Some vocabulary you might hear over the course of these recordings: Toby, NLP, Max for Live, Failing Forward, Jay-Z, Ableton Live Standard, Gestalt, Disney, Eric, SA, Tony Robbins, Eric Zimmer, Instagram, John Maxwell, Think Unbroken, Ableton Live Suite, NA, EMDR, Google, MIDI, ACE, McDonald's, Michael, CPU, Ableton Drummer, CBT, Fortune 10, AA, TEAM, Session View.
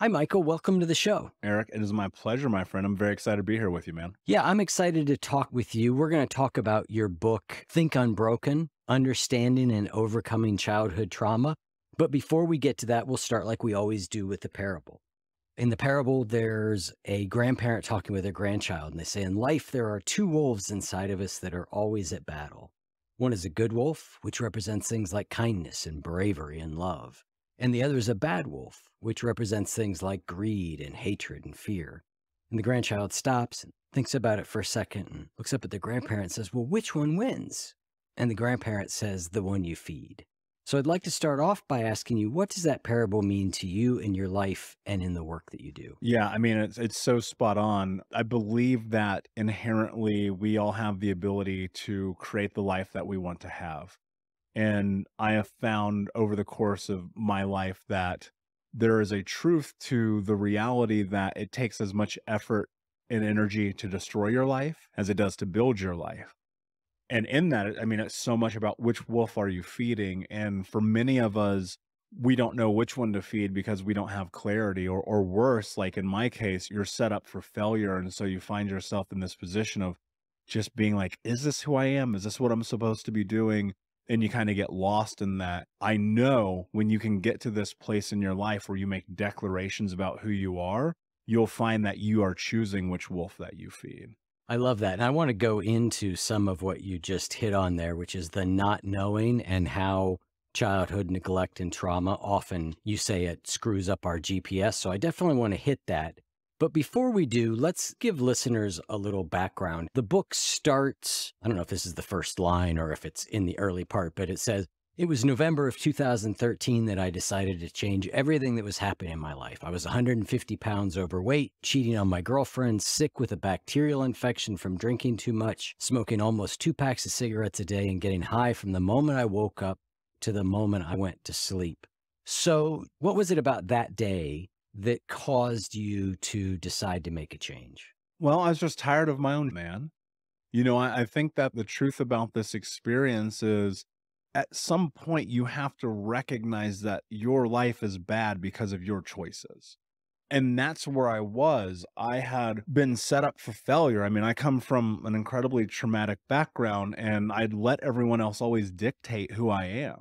Hi, Michael. Welcome to the show. Eric, it is my pleasure, my friend. I'm very excited to be here with you, man. Yeah, I'm excited to talk with you. We're going to talk about your book, Think Unbroken, Understanding and Overcoming Childhood Trauma. But before we get to that, we'll start like we always do with the parable. In the parable, there's a grandparent talking with their grandchild, and they say, in life, there are two wolves inside of us that are always at battle. One is a good wolf, which represents things like kindness and bravery and love. And the other is a bad wolf, which represents things like greed and hatred and fear. And the grandchild stops and thinks about it for a second and looks up at the grandparent and says, well, which one wins? And the grandparent says, the one you feed. So I'd like to start off by asking you, what does that parable mean to you in your life and in the work that you do? Yeah, I mean, it's so spot on. I believe that inherently we all have the ability to create the life that we want to have. And I have found over the course of my life that there is a truth to the reality that it takes as much effort and energy to destroy your life as it does to build your life. And in that, I mean, it's so much about which wolf are you feeding? And for many of us, we don't know which one to feed because we don't have clarity, or worse, like in my case, you're set up for failure. And so you find yourself in this position of just being like, is this who I am? Is this what I'm supposed to be doing? And you kind of get lost in that. I know when you can get to this place in your life where you make declarations about who you are, you'll find that you are choosing which wolf that you feed. I love that. And I want to go into some of what you just hit on there, which is the not knowing and how childhood neglect and trauma, often you say it screws up our GPS. So I definitely want to hit that. But before we do, let's give listeners a little background. The book starts, I don't know if this is the first line or if it's in the early part, but it says, it was November of 2013 that I decided to change everything that was happening in my life. I was 150 pounds overweight, cheating on my girlfriend, sick with a bacterial infection from drinking too much, smoking almost 2 packs of cigarettes a day, and getting high from the moment I woke up to the moment I went to sleep. So what was it about that day that caused you to decide to make a change? Well, I was just tired of my own man. You know, I think that the truth about this experience is, at some point, you have to recognize that your life is bad because of your choices. And that's where I was. I had been set up for failure. I mean, I come from an incredibly traumatic background, and I'd let everyone else always dictate who I am.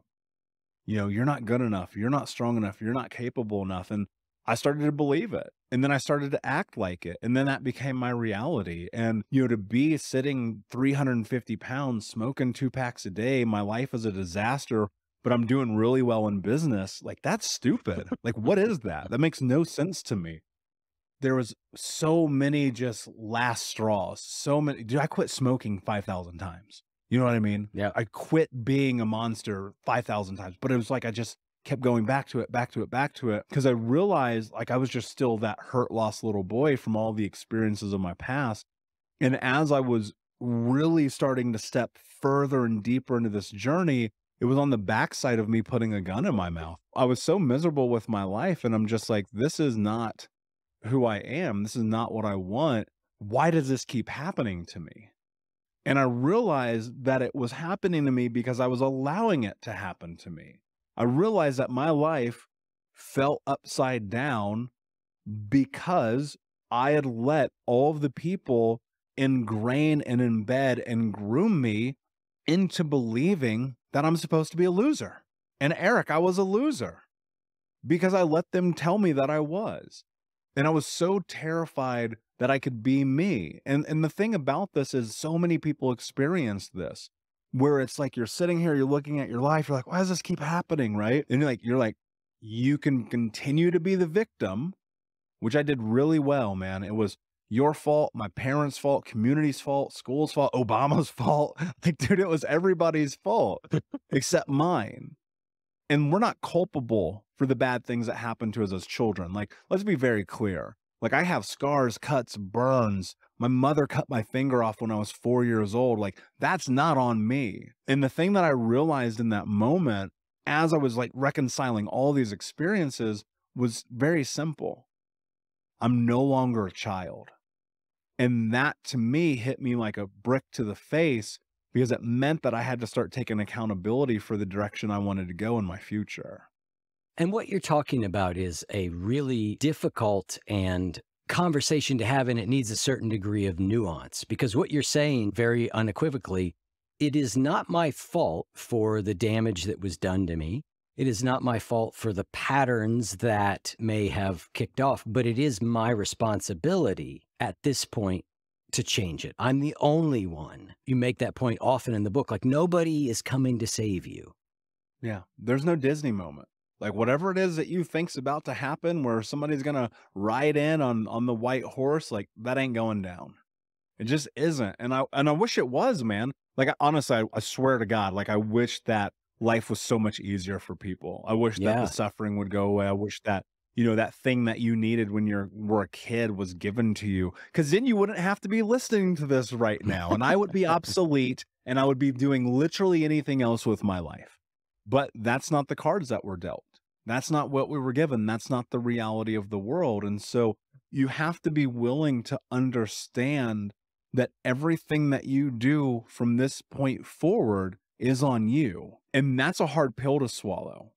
You know, you're not good enough. You're not strong enough. You're not capable enough. And I started to believe it. And then I started to act like it. And then that became my reality. And, you know, to be sitting 350 pounds, smoking 2 packs a day, my life is a disaster, but I'm doing really well in business. Like, that's stupid. Like, what is that? That makes no sense to me. There was so many just last straws, so many. Dude, I quit smoking 5,000 times. You know what I mean? Yeah. I quit being a monster 5,000 times, but it was like, I just kept going back to it. Cause I realized like I was just still that hurt, lost little boy from all the experiences of my past. And as I was really starting to step further and deeper into this journey, it was on the backside of me putting a gun in my mouth. I was so miserable with my life. And I'm just like, this is not who I am. This is not what I want. Why does this keep happening to me? And I realized that it was happening to me because I was allowing it to happen to me. I realized that my life fell upside down because I had let all of the people ingrain and embed and groom me into believing that I'm supposed to be a loser. And Eric, I was a loser because I let them tell me that I was. And I was so terrified that I could be me. And the thing about this is so many people experience this, where it's like, you're sitting here, you're looking at your life, you're like, why does this keep happening, right? And you're like, you can continue to be the victim, which I did really well, man. It was your fault, my parents' fault, community's fault, school's fault, Obama's fault. Like, dude, it was everybody's fault except mine. And we're not culpable for the bad things that happen to us as children. Like, let's be very clear. Like, I have scars, cuts, burns. My mother cut my finger off when I was 4 years old. Like, that's not on me. And the thing that I realized in that moment, as I was like reconciling all these experiences, was very simple. I'm no longer a child. And that to me hit me like a brick to the face, because it meant that I had to start taking accountability for the direction I wanted to go in my future. And what you're talking about is a really difficult and conversation to have, and it needs a certain degree of nuance, because what you're saying very unequivocally, it is not my fault for the damage that was done to me. It is not my fault for the patterns that may have kicked off, but it is my responsibility at this point to change it. I'm the only one. You make that point often in the book, like nobody is coming to save you. Yeah. There's no Disney moment. Like whatever it is that you think's about to happen where somebody's going to ride in on the white horse, like that ain't going down. It just isn't. And I wish it was, man. Like honestly, I swear to God, like I wish that life was so much easier for people. I wish that the suffering would go away. I wish that, you know, that thing that you needed when you were a kid was given to you, because then you wouldn't have to be listening to this right now. And I would be obsolete and I would be doing literally anything else with my life. But that's not the cards that were dealt. That's not what we were given. That's not the reality of the world. And so you have to be willing to understand that everything that you do from this point forward is on you. And that's a hard pill to swallow,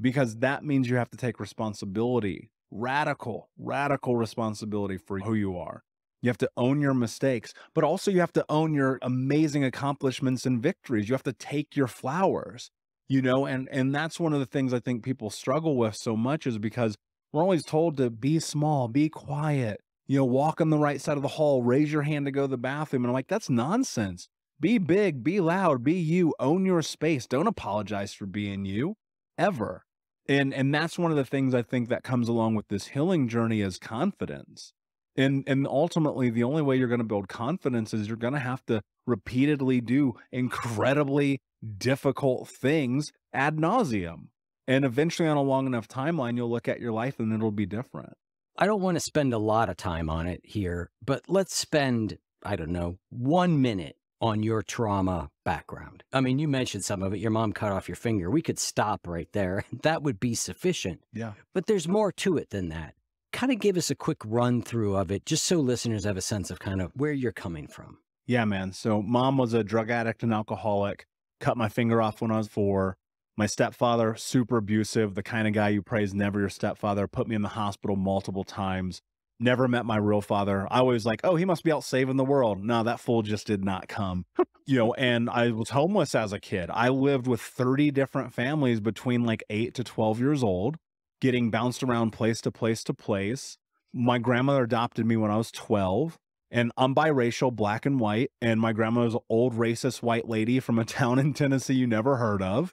because that means you have to take responsibility, radical responsibility for who you are. You have to own your mistakes, but also you have to own your amazing accomplishments and victories. You have to take your flowers, you know, and that's one of the things I think people struggle with so much, is because we're always told to be small, be quiet, you know, walk on the right side of the hall, raise your hand to go to the bathroom. And I'm like, that's nonsense. Be big, be loud, be you, own your space. Don't apologize for being you ever. And that's one of the things I think that comes along with this healing journey is confidence. And ultimately the only way you're going to build confidence is you're going to have to repeatedly do incredibly difficult things ad nauseum. And eventually on a long enough timeline, you'll look at your life and it'll be different. I don't want to spend a lot of time on it here, but let's spend, I don't know, 1 minute on your trauma background. I mean, you mentioned some of it. Your mom cut off your finger. We could stop right there. That would be sufficient. Yeah. But there's more to it than that. Kind of give us a quick run through of it, just so listeners have a sense of kind of where you're coming from. Yeah, man. So mom was a drug addict and alcoholic, cut my finger off when I was 4. My stepfather, super abusive, the kind of guy you praise never your stepfather, put me in the hospital multiple times. Never met my real father. I was like, oh, he must be out saving the world. No, that fool just did not come. You know, and I was homeless as a kid. I lived with 30 different families between like 8 to 12 years old, getting bounced around place to place to place. My grandmother adopted me when I was 12, and I'm biracial, black and white. And my grandma was an old racist white lady from a town in Tennessee you never heard of.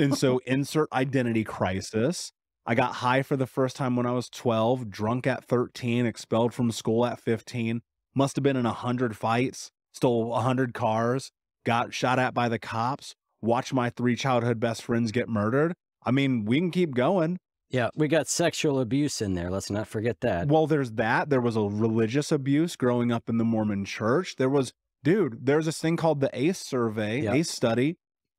And so insert identity crisis. I got high for the first time when I was 12, drunk at 13, expelled from school at 15, must have been in 100 fights, stole 100 cars, got shot at by the cops, watched my 3 childhood best friends get murdered. I mean, we can keep going. Yeah, we got sexual abuse in there. Let's not forget that. Well, there's that. There was a religious abuse growing up in the Mormon church. There was, dude, there's this thing called the ACE survey, yep. ACE study.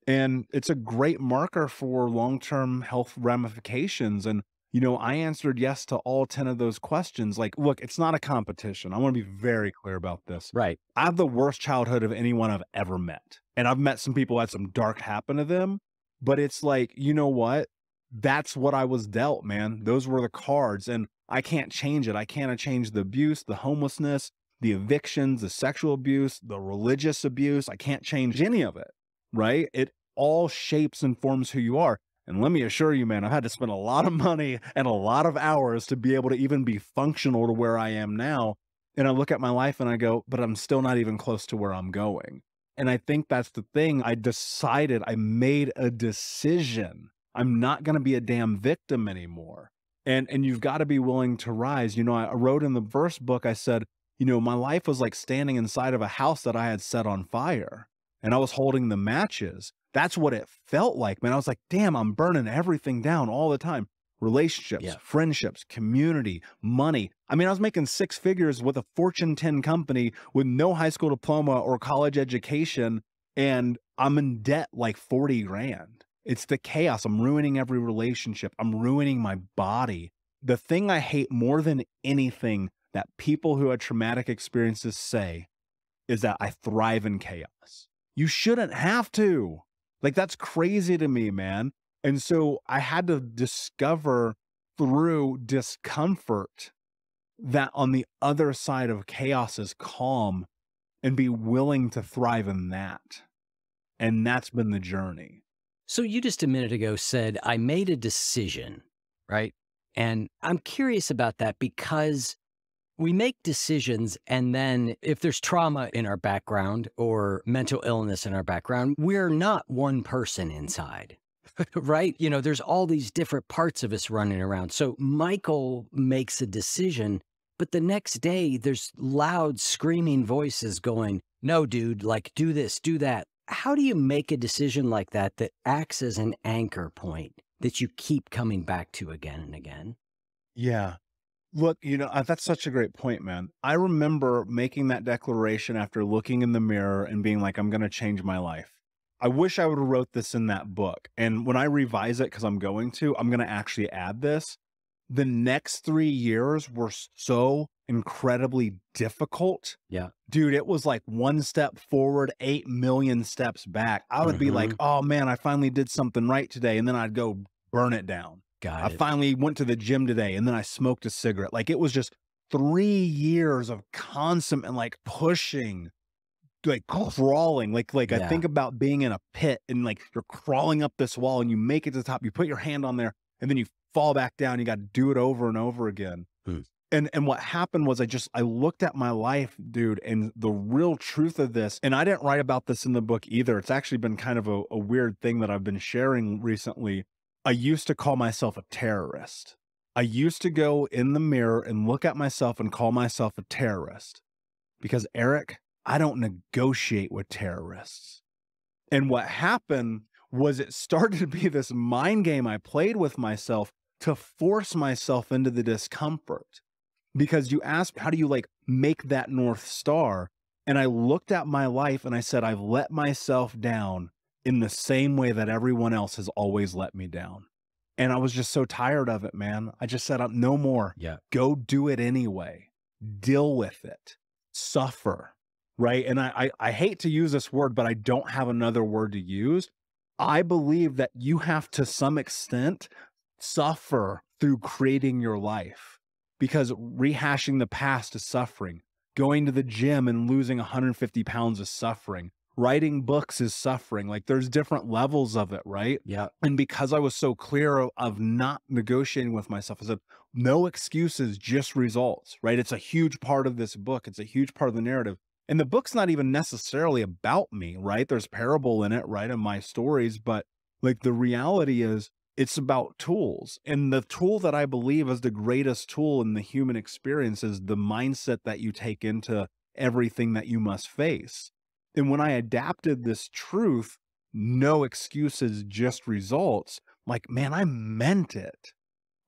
And it's a great marker for long-term health ramifications. And, you know, I answered yes to all 10 of those questions. Like, look, it's not a competition. I want to be very clear about this. Right. I have the worst childhood of anyone I've ever met. And I've met some people who had some dark happen to them, but it's like, you know what? That's what I was dealt, man. Those were the cards and I can't change it. I can't change the abuse, the homelessness, the evictions, the sexual abuse, the religious abuse. I can't change any of it. Right? It all shapes and forms who you are. And let me assure you, man, I've had to spend a lot of money and a lot of hours to be able to even be functional to where I am now. And I look at my life and I go, but I'm still not even close to where I'm going. And I think that's the thing. I decided, I made a decision. I'm not going to be a damn victim anymore. And you've got to be willing to rise. You know, I wrote in the first book, I said, you know, my life was like standing inside of a house that I had set on fire. And I was holding the matches. That's what it felt like, man. I was like, damn, I'm burning everything down all the time. Relationships, friendships, community, money. I mean, I was making 6 figures with a Fortune 10 company with no high school diploma or college education. And I'm in debt like 40 grand. It's the chaos. I'm ruining every relationship. I'm ruining my body. The thing I hate more than anything that people who had traumatic experiences say is that I thrive in chaos. You shouldn't have to. Like, that's crazy to me, man. And so I had to discover through discomfort that on the other side of chaos is calm, and be willing to thrive in that. And that's been the journey. So you just a minute ago said, I made a decision, right? And I'm curious about that, because we make decisions, and then if there's trauma in our background or mental illness in our background, we're not one person inside, right? You know, there's all these different parts of us running around. So Michael makes a decision, but the next day there's loud screaming voices going, no, dude, like do this, do that. How do you make a decision like that that acts as an anchor point that you keep coming back to again and again? Yeah. Look, you know, that's such a great point, man. I remember making that declaration after looking in the mirror and being like, I'm going to change my life. I wish I would have wrote this in that book. And when I revise it, because I'm going to actually add this. The next 3 years were so incredibly difficult. Yeah. Dude, it was like 1 step forward, 8 million steps back. I would be like, oh man, I finally did something right today. And then I'd go burn it down. Got it. I finally went to the gym today, and then I smoked a cigarette. Like, it was just 3 years of constant and like pushing, like crawling, like I think about being in a pit and like you're crawling up this wall and you make it to the top, you put your hand on there and then you fall back down. You got to do it over and over again. And what happened was I looked at my life, dude, and the real truth of this, and I didn't write about this in the book either. It's actually been kind of a weird thing that I've been sharing recently. I used to call myself a terrorist. I used to go in the mirror and look at myself and call myself a terrorist, because Eric, I don't negotiate with terrorists. And what happened was it started to be this mind game I played with myself to force myself into the discomfort. Because you asked, how do you like make that North Star? And I looked at my life and I said, I've let myself down in the same way that everyone else has always let me down. And I was just so tired of it, man. I just said, no more. Yeah. Go do it anyway. Deal with it. Suffer. Right? And I hate to use this word, but I don't have another word to use. I believe that you have to some extent suffer through creating your life, because rehashing the past is suffering. Going to the gym and losing 150 pounds is suffering. Writing books is suffering. Like, there's different levels of it, right? Yeah. And because I was so clear of not negotiating with myself, I said, no excuses, just results, right? It's a huge part of this book. It's a huge part of the narrative. And the book's not even necessarily about me, right? There's parable in it, right? In my stories, but like the reality is it's about tools. And the tool that I believe is the greatest tool in the human experience is the mindset that you take into everything that you must face. And when I adapted this truth, no excuses, just results, like, man, I meant it.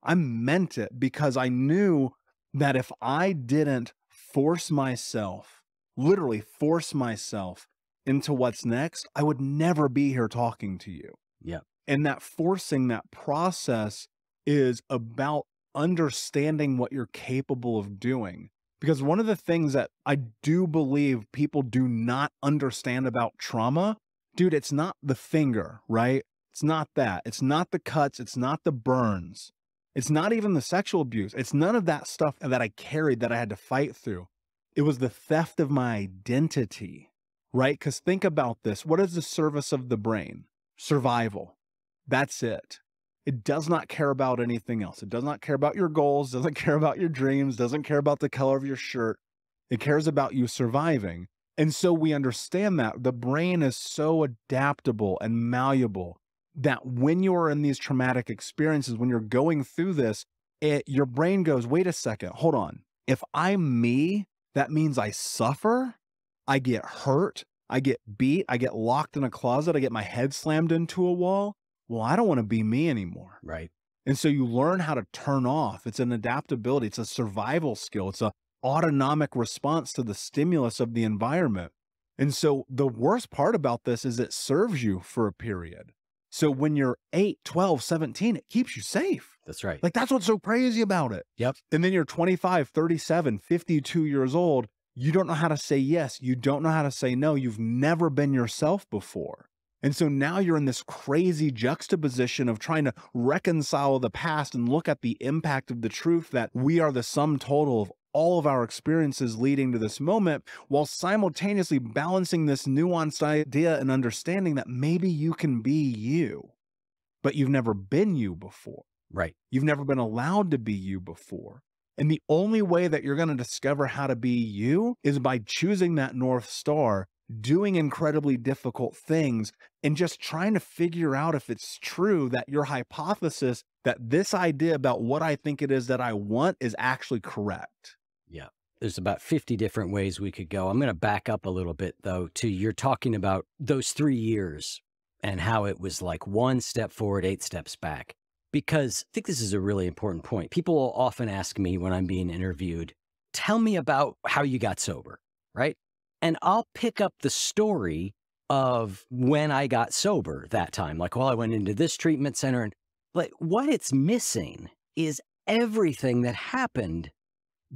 I meant it, because I knew that if I didn't force myself, literally force myself into what's next, I would never be here talking to you. Yeah. And that forcing, that process is about understanding what you're capable of doing. Because one of the things that I do believe people do not understand about trauma, dude, it's not the finger, right? It's not that. It's not the cuts. It's not the burns. It's not even the sexual abuse. It's none of that stuff that I carried that I had to fight through. It was the theft of my identity, right? Because think about this. What is the service of the brain? Survival. That's it. It does not care about anything else. It does not care about your goals, doesn't care about your dreams, doesn't care about the color of your shirt. It cares about you surviving. And so we understand that the brain is so adaptable and malleable that when you are in these traumatic experiences, when you're going through this, your brain goes, wait a second, hold on. If I'm me, that means I suffer, I get hurt, I get beat, I get locked in a closet, I get my head slammed into a wall. Well, I don't want to be me anymore. Right. And so you learn how to turn off. It's an adaptability. It's a survival skill. It's an autonomic response to the stimulus of the environment. And so the worst part about this is it serves you for a period. So when you're 8, 12, 17, it keeps you safe. That's right. Like, that's what's so crazy about it. Yep. And then you're 25, 37, 52 years old. You don't know how to say yes. You don't know how to say no. You've never been yourself before. And so now you're in this crazy juxtaposition of trying to reconcile the past and look at the impact of the truth that we are the sum total of all of our experiences leading to this moment, while simultaneously balancing this nuanced idea and understanding that maybe you can be you, but you've never been you before. Right. You've never been allowed to be you before. And the only way that you're going to discover how to be you is by choosing that North Star, doing incredibly difficult things, and just trying to figure out if it's true that your hypothesis that this idea about what I think it is that I want is actually correct. Yeah. There's about 50 different ways we could go. I'm going to back up a little bit though to you're talking about those 3 years and how it was like 1 step forward, 8 steps back. Because I think this is a really important point. People will often ask me when I'm being interviewed, tell me about how you got sober, right? And I'll pick up the story of when I got sober that time. Like, well, I went into this treatment center. And like, what it's missing is everything that happened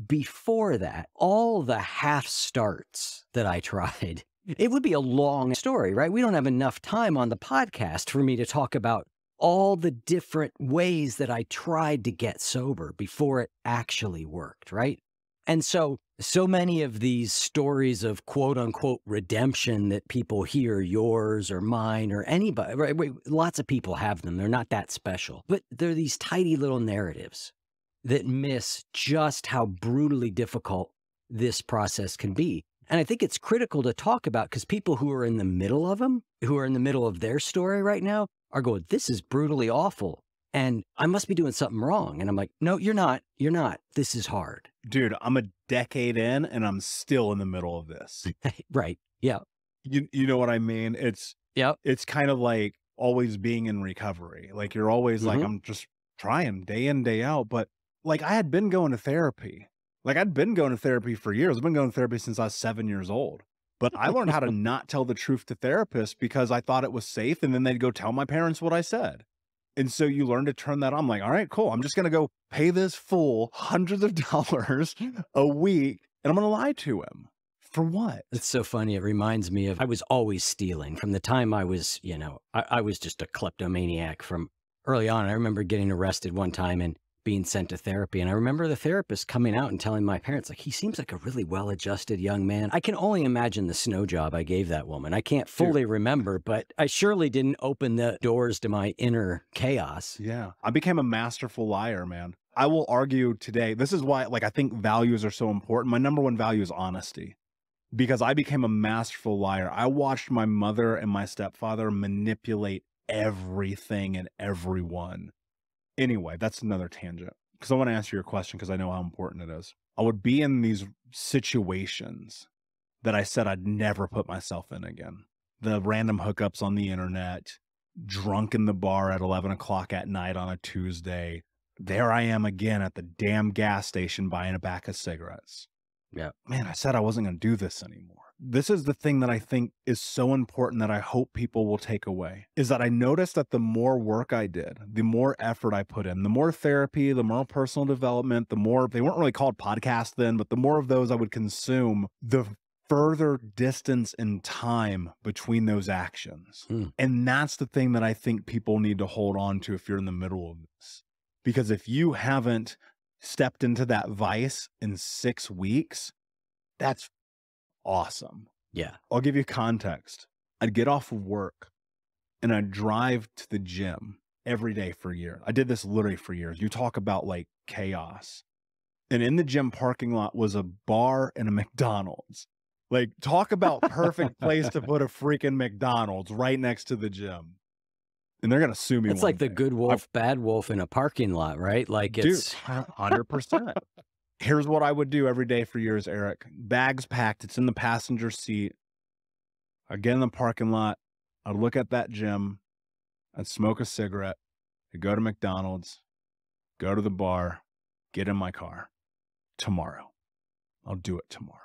before that. All the half starts that I tried. It would be a long story, right? We don't have enough time on the podcast for me to talk about all the different ways that I tried to get sober before it actually worked, right? And so many of these stories of quote unquote redemption that people hear, yours or mine or anybody, right? Lots of people have them. They're not that special, but they're these tidy little narratives that miss just how brutally difficult this process can be. And I think it's critical to talk about because people who are in the middle of them, who are in the middle of their story right now, are going, this is brutally awful and I must be doing something wrong. And I'm like, no, you're not. You're not. This is hard. Dude, I'm a decade in and I'm still in the middle of this. Right. Yeah. You know what I mean? It's, yeah, it's kind of like always being in recovery. Like you're always like, I'm just trying day in, day out. But like I had been going to therapy. Like I'd been going to therapy for years. I've been going to therapy since I was 7 years old. But I learned how to not tell the truth to therapists because I thought it was safe. And then they'd go tell my parents what I said. And so you learn to turn that on. I'm like, all right, cool. I'm just going to go pay this fool hundreds of dollars a week. And I'm going to lie to him. For what? It's so funny. It reminds me of, I was always stealing from the time I was, you know, I was just a kleptomaniac from early on. I remember getting arrested one time and being sent to therapy. And I remember the therapist coming out and telling my parents, like, he seems like a really well-adjusted young man. I can only imagine the snow job I gave that woman. I can't fully remember, but I surely didn't open the doors to my inner chaos. Yeah. I became a masterful liar, man. I will argue today. This is why, like, I think values are so important. My number one value is honesty because I became a masterful liar. I watched my mother and my stepfather manipulate everything and everyone. Anyway, that's another tangent because I want to answer your question because I know how important it is. I would be in these situations that I said I'd never put myself in again. The random hookups on the internet, drunk in the bar at 11 o'clock at night on a Tuesday. There I am again at the damn gas station buying a pack of cigarettes. Yeah, man, I said I wasn't going to do this anymore. This is the thing that I think is so important that I hope people will take away is that I noticed that the more work I did, the more effort I put in, the more therapy, the more personal development, the more, they weren't really called podcasts then, but the more of those I would consume, the further distance in time between those actions. And that's the thing that I think people need to hold on to if you're in the middle of this, because if you haven't stepped into that vice in 6 weeks, that's awesome. Yeah. I'll give you context. I'd get off of work and I'd drive to the gym every day for years. I did this literally for years. You talk about like chaos. And in the gym parking lot was a bar and a McDonald's. Like talk about perfect place to put a freaking McDonald's right next to the gym. And they're going to sue me. It's like the good wolf, bad wolf in a parking lot, right? Like it's 100%. Here's what I would do every day for years, Eric. Bags packed. It's in the passenger seat. I'd get in the parking lot. I'd look at that gym. I'd smoke a cigarette. I'd go to McDonald's, go to the bar, get in my car. Tomorrow. I'll do it tomorrow.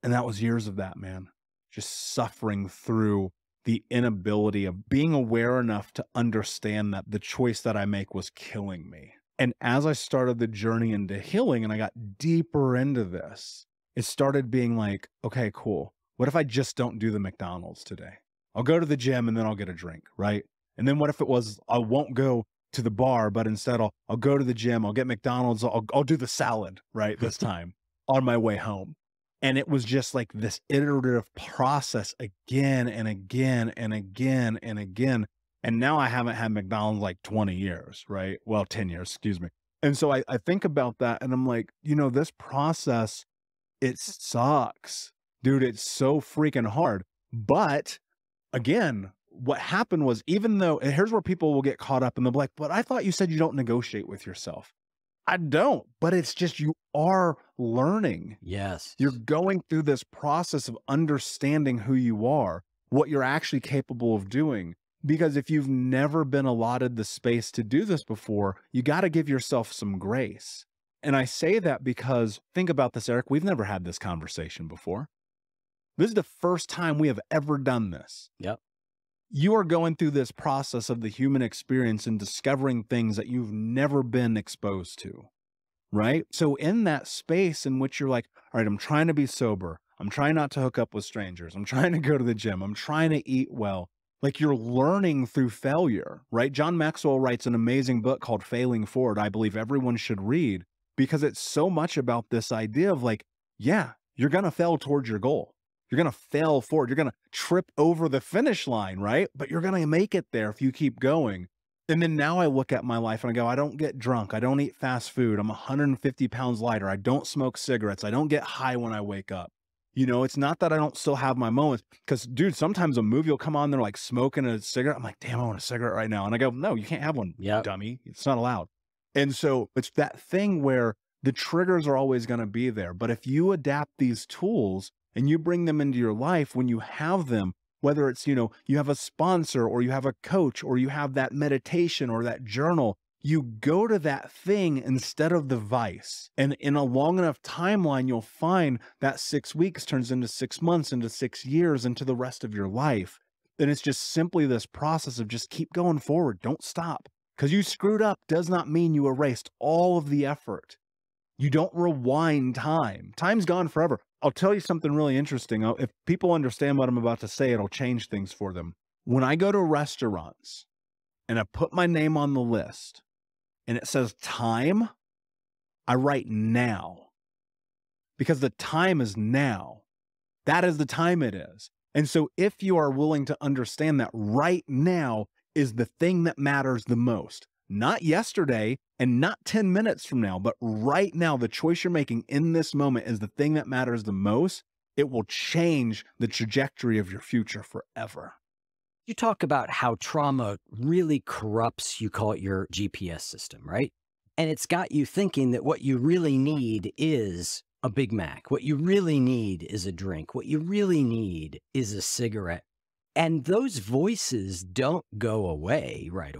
And that was years of that, man. Just suffering through the inability of being aware enough to understand that the choice that I make was killing me. And as I started the journey into healing and I got deeper into this, it started being like, okay, cool. What if I just don't do the McDonald's today? I'll go to the gym and then I'll get a drink, right? And then what if it was, I won't go to the bar, but instead I'll go to the gym, I'll get McDonald's, I'll do the salad, right, this time on my way home. And it was just like this iterative process again and again and again and again. And now I haven't had McDonald's like 20 years, right? Well, 10 years, excuse me. And so I think about that and I'm like, you know, this process, it sucks, dude. It's so freaking hard. But again, what happened was, even though, and here's where people will get caught up and they'll be like, but I thought you said you don't negotiate with yourself. I don't, but it's just, you are learning. Yes. You're going through this process of understanding who you are, what you're actually capable of doing. Because if you've never been allotted the space to do this before, you got to give yourself some grace. And I say that because, think about this, Eric, we've never had this conversation before. This is the first time we have ever done this. Yep. You are going through this process of the human experience and discovering things that you've never been exposed to, right? So in that space in which you're like, all right, I'm trying to be sober. I'm trying not to hook up with strangers. I'm trying to go to the gym. I'm trying to eat well. Like, you're learning through failure, right? John Maxwell writes an amazing book called Failing Forward, I believe everyone should read, because it's so much about this idea of like, yeah, you're going to fail towards your goal. You're going to fail forward. You're going to trip over the finish line, right? But you're going to make it there if you keep going. And then now I look at my life and I go, I don't get drunk. I don't eat fast food. I'm 150 pounds lighter. I don't smoke cigarettes. I don't get high when I wake up. You know, it's not that I don't still have my moments, because dude, sometimes a movie will come on, they're like smoking a cigarette. I'm like, damn, I want a cigarette right now. And I go, no, you can't have one, dummy. It's not allowed. And so it's that thing where the triggers are always going to be there. But if you adapt these tools and you bring them into your life, when you have them, whether it's, you know, you have a sponsor or you have a coach or you have that meditation or that journal, you go to that thing instead of the vice. And in a long enough timeline, you'll find that 6 weeks turns into 6 months, into 6 years, into the rest of your life. And it's just simply this process of just keep going forward. Don't stop. Because you screwed up does not mean you erased all of the effort. You don't rewind time. Time's gone forever. I'll tell you something really interesting. If people understand what I'm about to say, it'll change things for them. When I go to restaurants and I put my name on the list, and it says time, I write now, because the time is now. That is the time it is. And so if you are willing to understand that right now is the thing that matters the most, not yesterday and not 10 minutes from now, but right now, the choice you're making in this moment is the thing that matters the most. It will change the trajectory of your future forever. You talk about how trauma really corrupts, you call it your GPS system, right? And it's got you thinking that what you really need is a Big Mac. What you really need is a drink. What you really need is a cigarette. And those voices don't go away, right?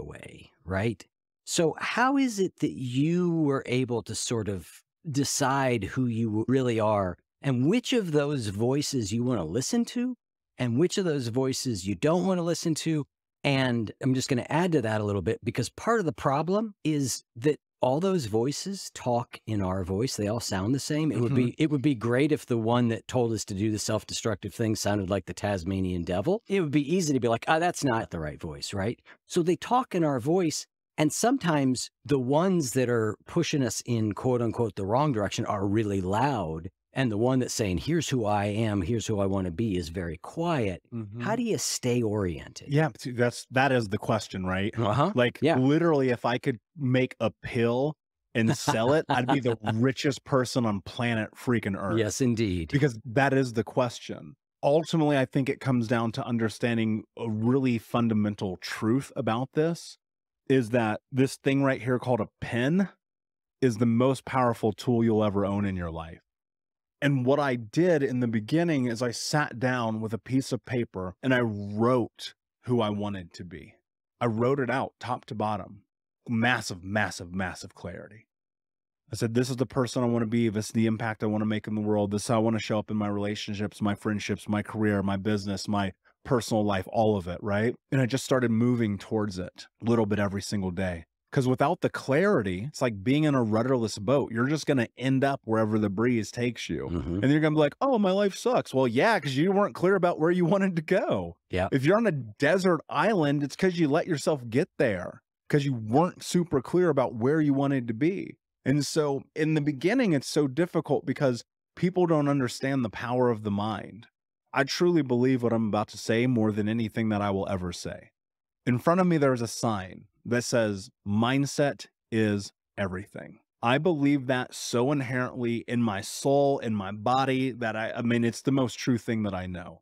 So how is it that you were able to sort of decide who you really are and which of those voices you want to listen to? And which of those voices you don't want to listen to? And I'm just going to add to that a little bit, because part of the problem is that all those voices talk in our voice. They all sound the same. It would be, it would be great if the one that told us to do the self-destructive thing sounded like the Tasmanian devil. It would be easy to be like, oh, that's not the right voice, right? So they talk in our voice. And sometimes the ones that are pushing us in quote unquote the wrong direction are really loud. And the one that's saying, here's who I am, here's who I want to be, is very quiet. How do you stay oriented? Yeah, that is the question, right? Like, literally, if I could make a pill and sell it, I'd be the richest person on planet freaking Earth. Yes, indeed. Because that is the question. Ultimately, I think it comes down to understanding a really fundamental truth about this, is that this thing right here called a pen is the most powerful tool you'll ever own in your life. And what I did in the beginning is I sat down with a piece of paper and I wrote who I wanted to be. I wrote it out top to bottom, massive, massive, massive clarity. I said, this is the person I want to be. This is the impact I want to make in the world. This is how I want to show up in my relationships, my friendships, my career, my business, my personal life, all of it, right? And I just started moving towards it a little bit every single day. Because without the clarity, it's like being in a rudderless boat. You're just going to end up wherever the breeze takes you. Mm-hmm. And you're going to be like, oh, my life sucks. Well, yeah, because you weren't clear about where you wanted to go. Yeah. If you're on a desert island, it's because you let yourself get there because you weren't super clear about where you wanted to be. And so in the beginning, it's so difficult because people don't understand the power of the mind. I truly believe what I'm about to say more than anything that I will ever say. In front of me, there's a sign that says mindset is everything. I believe that so inherently in my soul, in my body, that I mean, it's the most true thing that I know.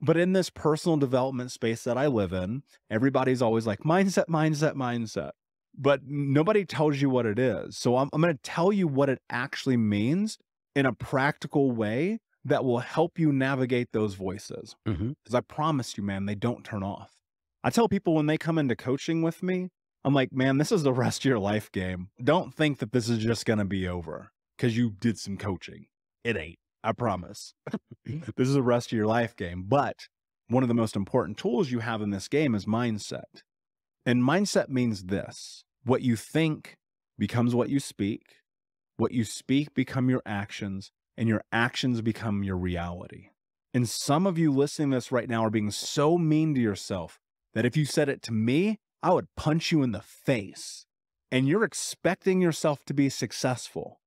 But in this personal development space that I live in, everybody's always like mindset, mindset, mindset, but nobody tells you what it is. So I'm going to tell you what it actually means in a practical way that will help you navigate those voices. Mm-hmm. Because I promise you, man, they don't turn off. I tell people when they come into coaching with me, I'm like, man, this is the rest of your life game. Don't think that this is just going to be over because you did some coaching. It ain't, I promise. This is the rest of your life game. But one of the most important tools you have in this game is mindset. And mindset means this: what you think becomes what you speak become your actions, and your actions become your reality. And some of you listening to this right now are being so mean to yourself that if you said it to me, I would punch you in the face. And you're expecting yourself to be successful.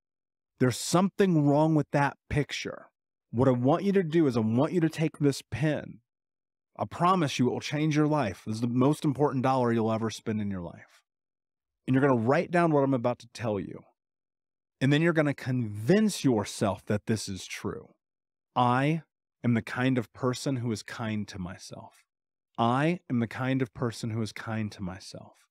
There's something wrong with that picture. What I want you to do is I want you to take this pen. I promise you it will change your life. This is the most important dollar you'll ever spend in your life. And you're going to write down what I'm about to tell you. And then you're going to convince yourself that this is true. I am the kind of person who is kind to myself. I am the kind of person who is kind to myself.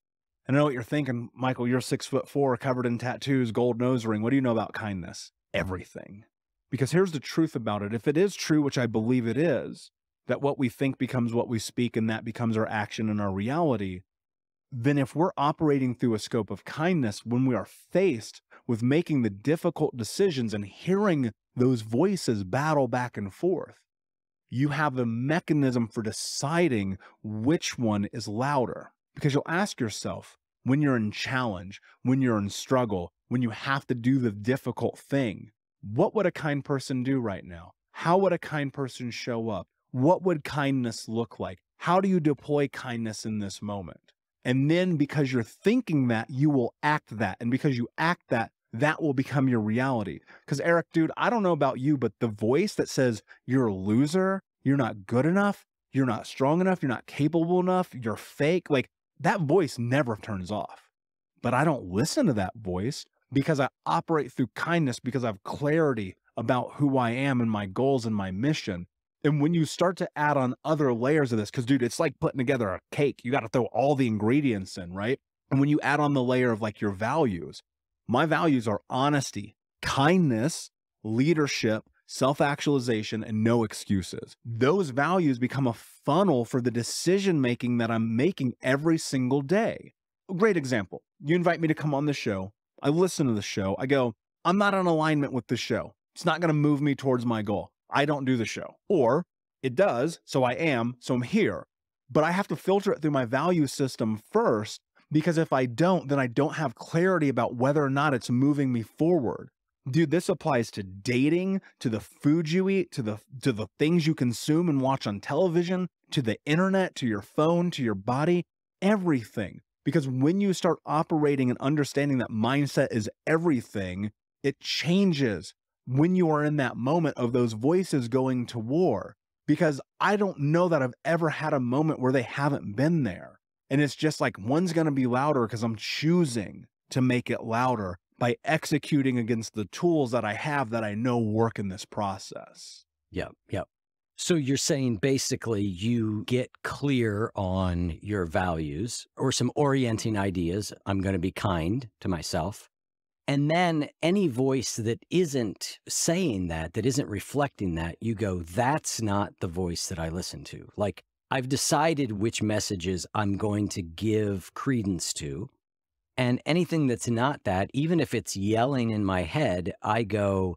And I know what you're thinking, Michael, you're 6'4", covered in tattoos, gold nose ring. What do you know about kindness? Everything. Because here's the truth about it. If it is true, which I believe it is, that what we think becomes what we speak and that becomes our action and our reality, then if we're operating through a scope of kindness, when we are faced with making the difficult decisions and hearing those voices battle back and forth, you have the mechanism for deciding which one is louder. Because you'll ask yourself, when you're in challenge, when you're in struggle, when you have to do the difficult thing, what would a kind person do right now? How would a kind person show up? What would kindness look like? How do you deploy kindness in this moment? And then because you're thinking that, you will act that. And because you act that, that will become your reality. Because Eric, dude, I don't know about you, but the voice that says you're a loser, you're not good enough, you're not strong enough, you're not capable enough, you're fake, like that voice never turns off. But I don't listen to that voice because I operate through kindness, because I have clarity about who I am and my goals and my mission. And when you start to add on other layers of this, because dude, it's like putting together a cake. You got to throw all the ingredients in, right? And when you add on the layer of like your values, my values are honesty, kindness, leadership, self-actualization, and no excuses. Those values become a funnel for the decision-making that I'm making every single day. A great example. You invite me to come on the show. I listen to the show. I go, I'm not in alignment with the show. It's not going to move me towards my goal. I don't do the show. Or it does, so I am, so I'm here. But I have to filter it through my value system first. Because if I don't, then I don't have clarity about whether or not it's moving me forward. Dude, this applies to dating, to the food you eat, to the things you consume and watch on television, to the internet, to your phone, to your body, everything. Because when you start operating and understanding that mindset is everything, it changes when you are in that moment of those voices going to war. Because I don't know that I've ever had a moment where they haven't been there. And it's just like, one's going to be louder because I'm choosing to make it louder by executing against the tools that I have that I know work in this process. Yep. Yep. So you're saying basically you get clear on your values or some orienting ideas. I'm going to be kind to myself. And then any voice that isn't saying that isn't reflecting that, you go, that's not the voice that I listen to. Like, I've decided which messages I'm going to give credence to, and anything that's not that, even if it's yelling in my head, I go,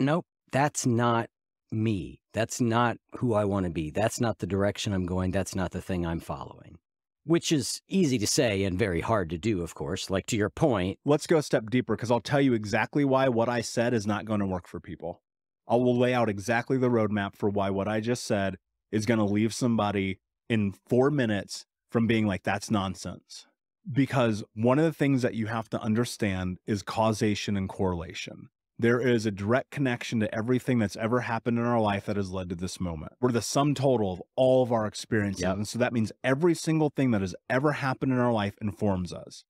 nope, that's not me. That's not who I want to be. That's not the direction I'm going. That's not the thing I'm following. which is easy to say and very hard to do, of course, like to your point. Let's go a step deeper, because I'll tell you exactly why what I said is not going to work for people. I will lay out exactly the roadmap for why what I just said is going to leave somebody in 4 minutes from being like, that's nonsense. Because one of the things that you have to understand is causation and correlation. There is a direct connection to everything that's ever happened in our life that has led to this moment. We're the sum total of all of our experiences. Yep. And so that means every single thing that has ever happened in our life informs us.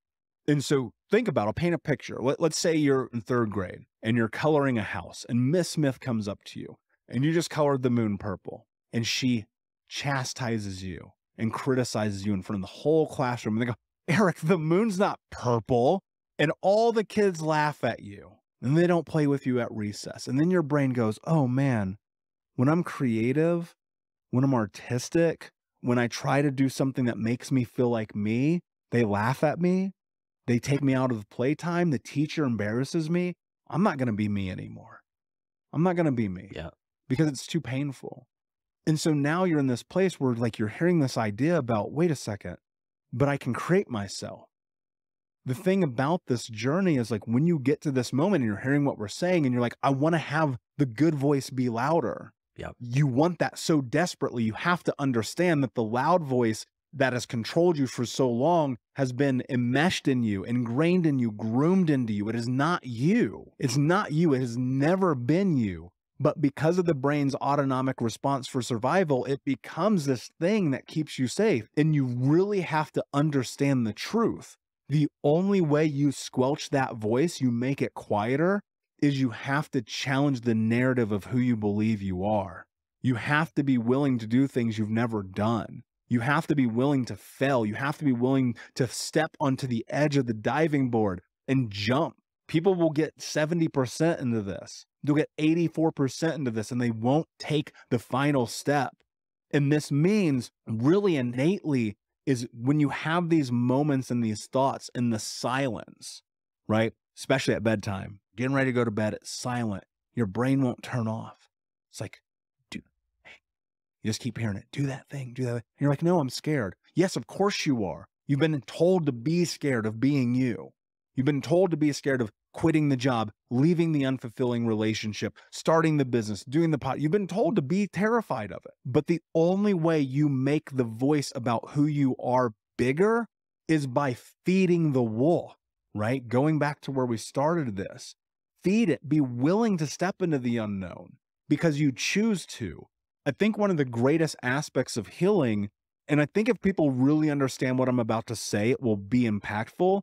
And so think about, I'll paint a picture. Let's say you're in third grade and you're coloring a house and Miss Smith comes up to you and you just colored the moon purple and she chastises you and criticizes you in front of the whole classroom. And they go, Eric, the moon's not purple. And all the kids laugh at you. And they don't play with you at recess. And then your brain goes, oh man, when I'm creative, when I'm artistic, when I try to do something that makes me feel like me, they laugh at me. They take me out of the playtime. The teacher embarrasses me. I'm not going to be me anymore. I'm not going to be me. Yeah. Because it's too painful. And so now you're in this place where like you're hearing this idea about, wait a second, but I can create myself. The thing about this journey is like when you get to this moment and you're hearing what we're saying and you're like, I want to have the good voice be louder. Yep. You want that so desperately. You have to understand that the loud voice that has controlled you for so long has been enmeshed in you, ingrained in you, groomed into you. It is not you. It's not you. It has never been you. But because of the brain's autonomic response for survival, it becomes this thing that keeps you safe. And you really have to understand the truth. The only way you squelch that voice, you make it quieter, is you have to challenge the narrative of who you believe you are. You have to be willing to do things you've never done. You have to be willing to fail. You have to be willing to step onto the edge of the diving board and jump. People will get 70% into this. They'll get 84% into this, and they won't take the final step. And this means really innately is when you have these moments and these thoughts in the silence, right? Especially at bedtime, getting ready to go to bed, it's silent. Your brain won't turn off. It's like, dude, hey. You just keep hearing it. Do that thing, do that. And you're like, no, I'm scared. Yes, of course you are. You've been told to be scared of being you. You've been told to be scared of quitting the job, leaving the unfulfilling relationship, starting the business, doing the pot. You've been told to be terrified of it. But the only way you make the voice about who you are bigger is by feeding the wolf, right? Going back to where we started this, feed it, be willing to step into the unknown because you choose to. I think one of the greatest aspects of healing, and I think if people really understand what I'm about to say, it will be impactful.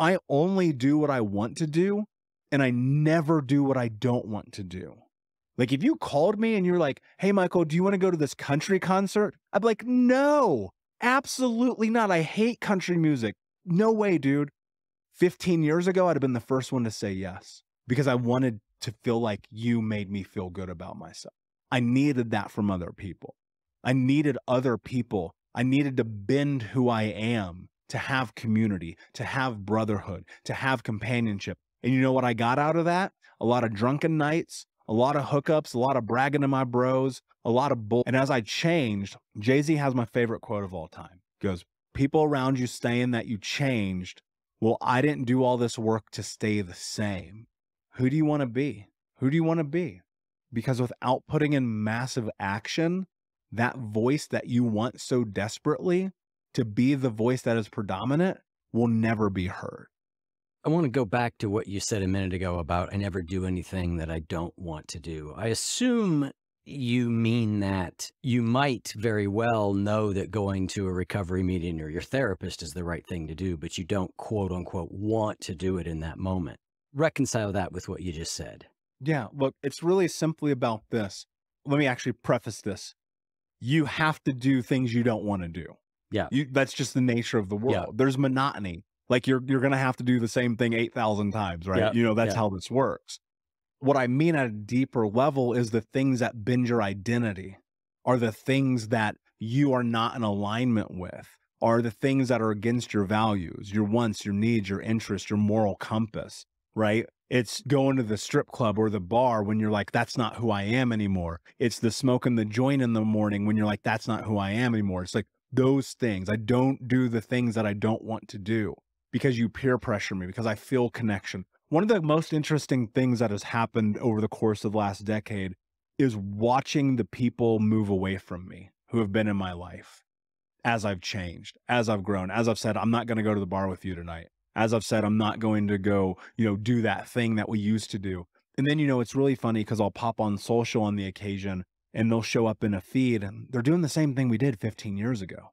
I only do what I want to do, and I never do what I don't want to do. Like if you called me and you're like, hey, Michael, do you want to go to this country concert? I'd be like, no, absolutely not. I hate country music. No way, dude. 15 years ago, I'd have been the first one to say yes because I wanted to feel like you made me feel good about myself. I needed that from other people. I needed other people. I needed to bend who I am, to have community, to have brotherhood, to have companionship. And you know what I got out of that? A lot of drunken nights, a lot of hookups, a lot of bragging to my bros, a lot of bull. And as I changed, Jay-Z has my favorite quote of all time. He goes, people around you saying that you changed. Well, I didn't do all this work to stay the same. Who do you want to be? Who do you want to be? Because without putting in massive action, that voice that you want so desperately to be the voice that is predominant will never be heard. I want to go back to what you said a minute ago about I never do anything that I don't want to do. I assume you mean that you might very well know that going to a recovery meeting or your therapist is the right thing to do, but you don't quote unquote want to do it in that moment. Reconcile that with what you just said. Yeah, look, it's really simply about this. Let me actually preface this. You have to do things you don't want to do. Yeah. That's just the nature of the world. Yeah. There's monotony. Like you're going to have to do the same thing 8,000 times, right? Yeah. You know, that's how this works. What I mean at a deeper level is the things that bend your identity are the things that you are not in alignment with, are the things that are against your values, your wants, your needs, your interests, your moral compass, right? It's going to the strip club or the bar when you're like, that's not who I am anymore. It's the smoking the joint in the morning when you're like, that's not who I am anymore. It's like, those things. I don't do the things that I don't want to do because you peer pressure me, because I feel connection. One of the most interesting things that has happened over the course of the last decade is watching the people move away from me who have been in my life as I've changed, as I've grown, as I've said, I'm not going to go to the bar with you tonight. As I've said, I'm not going to go, you know, do that thing that we used to do. And then, you know, it's really funny because I'll pop on social on the occasion and they'll show up in a feed and they're doing the same thing we did 15 years ago.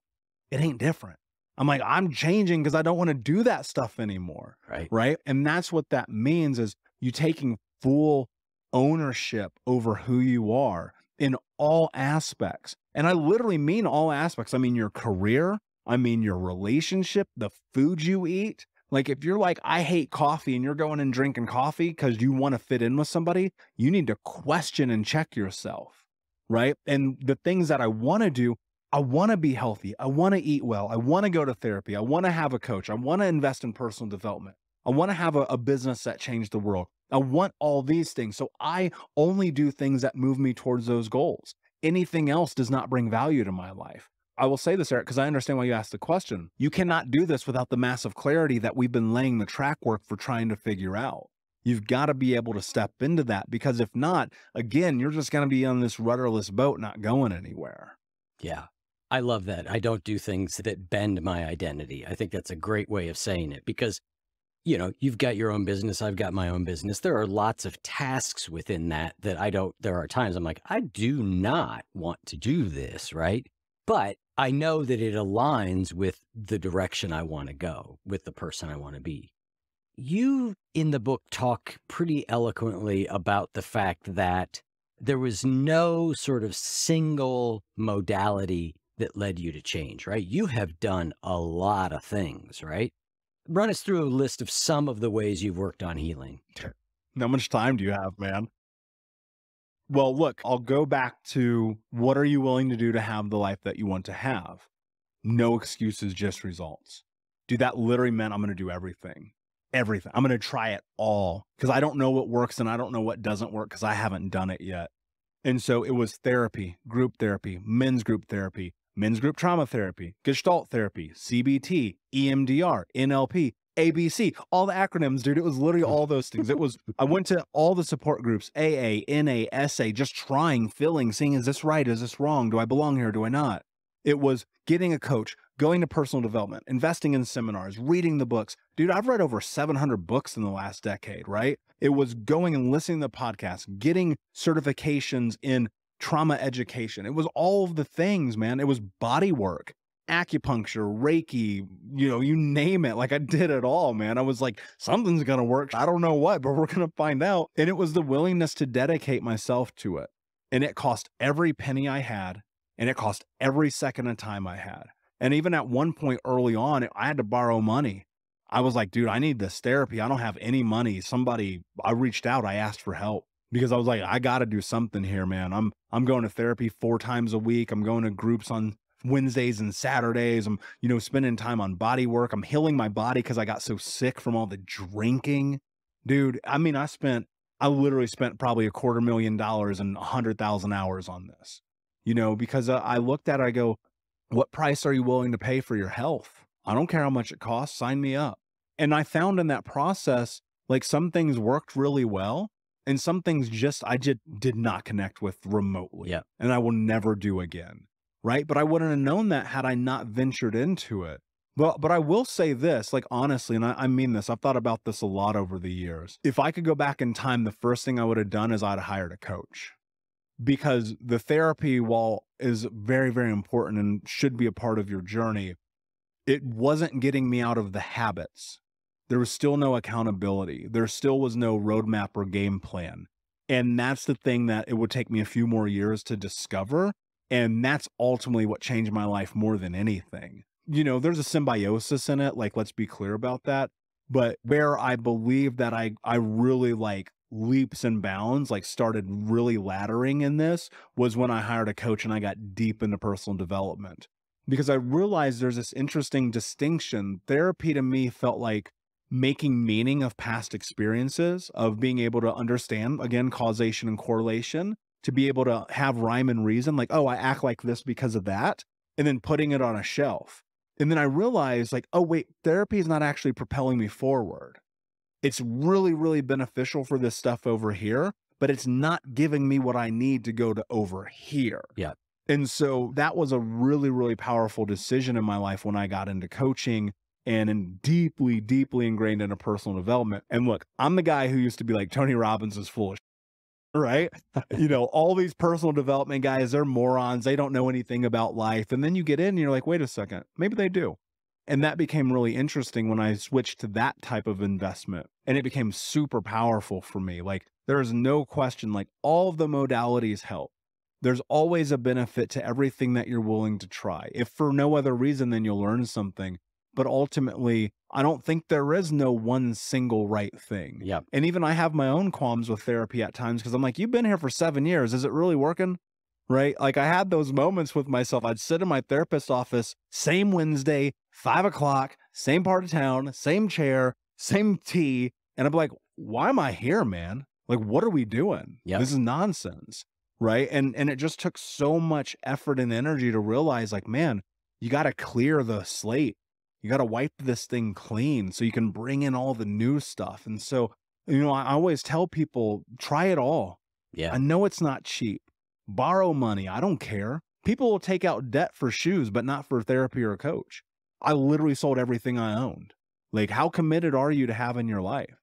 It ain't different. I'm like, I'm changing because I don't want to do that stuff anymore. Right. Right. And that's what that means is you taking full ownership over who you are in all aspects. And I literally mean all aspects. I mean, your career. I mean, your relationship, the food you eat. Like if you're like, I hate coffee and you're going and drinking coffee because you want to fit in with somebody, you need to question and check yourself, right? And the things that I want to do, I want to be healthy. I want to eat well. I want to go to therapy. I want to have a coach. I want to invest in personal development. I want to have a business that changed the world. I want all these things. So I only do things that move me towards those goals. Anything else does not bring value to my life. I will say this, Eric, because I understand why you asked the question. You cannot do this without the massive clarity that we've been laying the track work for trying to figure out. You've got to be able to step into that, because if not, again, you're just going to be on this rudderless boat, not going anywhere. Yeah. I love that. I don't do things that bend my identity. I think that's a great way of saying it, because, you know, you've got your own business. I've got my own business. There are lots of tasks within that that I don't, there are times I'm like, I do not want to do this. Right. But I know that it aligns with the direction I want to go, with the person I want to be. You, in the book, talk pretty eloquently about the fact that there was no sort of single modality that led you to change, right? You have done a lot of things, right? Run us through a list of some of the ways you've worked on healing. How much time do you have, man? Well, look, I'll go back to what are you willing to do to have the life that you want to have? No excuses, just results. Dude, that literally meant I'm going to do everything, everything. I'm going to try it all because I don't know what works and I don't know what doesn't work because I haven't done it yet. And so it was therapy, men's group therapy, men's group trauma therapy, Gestalt therapy, CBT, EMDR, NLP. ABC, all the acronyms, dude. It was literally all those things. It was, I went to all the support groups, AA, NA, SA, just trying, filling, seeing, is this right? Is this wrong? Do I belong here? Do I not? It was getting a coach, going to personal development, investing in seminars, reading the books. Dude, I've read over 700 books in the last decade, right? It was going and listening to the podcast, getting certifications in trauma education. It was all of the things, man. It was body work, acupuncture, Reiki, you know, you name it. Like I did it all, man. I was like, something's going to work. I don't know what, but we're going to find out. And it was the willingness to dedicate myself to it. And it cost every penny I had. And it cost every second of time I had. And even at one point early on, I had to borrow money. I was like, dude, I need this therapy. I don't have any money. Somebody, I reached out, I asked for help. Because I was like, I got to do something here, man. I'm going to therapy 4 times a week. I'm going to groups on Wednesdays and Saturdays. I'm, you know, spending time on body work. I'm healing my body because I got so sick from all the drinking. Dude, I mean, I literally spent probably $250,000 and 100,000 hours on this, you know, because I looked at it, I go, what price are you willing to pay for your health? I don't care how much it costs, sign me up. And I found in that process, like some things worked really well. And some things just, I just did not connect with remotely. Yeah. And I will never do again. Right. But I wouldn't have known that had I not ventured into it. But I will say this, like, honestly, and I mean this, I've thought about this a lot over the years. If I could go back in time, the first thing I would have done is I'd have hired a coach, because the therapy, while is very, very important and should be a part of your journey, it wasn't getting me out of the habits. There was still no accountability. There still was no roadmap or game plan. And that's the thing that it would take me a few more years to discover. And that's ultimately what changed my life more than anything. You know, there's a symbiosis in it. Like, let's be clear about that. But where I believe that I really like leaps and bounds, like started really laddering in this, was when I hired a coach and I got deep into personal development, because I realized there's this interesting distinction. Therapy to me felt like making meaning of past experiences, of being able to understand, again, causation and correlation, to be able to have rhyme and reason, like, oh, I act like this because of that. and then putting it on a shelf. And then I realized, like, oh wait, therapy is not actually propelling me forward. It's really, really beneficial for this stuff over here, but it's not giving me what I need to go to over here. Yeah. And so that was a really, really powerful decision in my life when I got into coaching and in deeply, deeply ingrained into personal development. And look, I'm the guy who used to be like, Tony Robbins is full of shit, right? You know, all these personal development guys, they're morons. They don't know anything about life. And then you get in and you're like, wait a second, maybe they do. And that became really interesting when I switched to that type of investment, and it became super powerful for me. Like, there is no question, like, all of the modalities help. There's always a benefit to everything that you're willing to try. If for no other reason, then you'll learn something. But ultimately, I don't think there is no one single right thing. Yeah. And even I have my own qualms with therapy at times, because I'm like, you've been here for 7 years. Is it really working? Right? Like, I had those moments with myself. I'd sit in my therapist's office, same Wednesday, 5 o'clock, same part of town, same chair, same tea. And I'm like, why am I here, man? Like, what are we doing? Yep. This is nonsense. Right? And it just took so much effort and energy to realize, like, man, you got to clear the slate. You got to wipe this thing clean so you can bring in all the new stuff. And so, you know, I always tell people, try it all. Yeah. I know it's not cheap. Borrow money. I don't care. People will take out debt for shoes, but not for therapy or a coach. I literally sold everything I owned. Like, how committed are you to have in your life?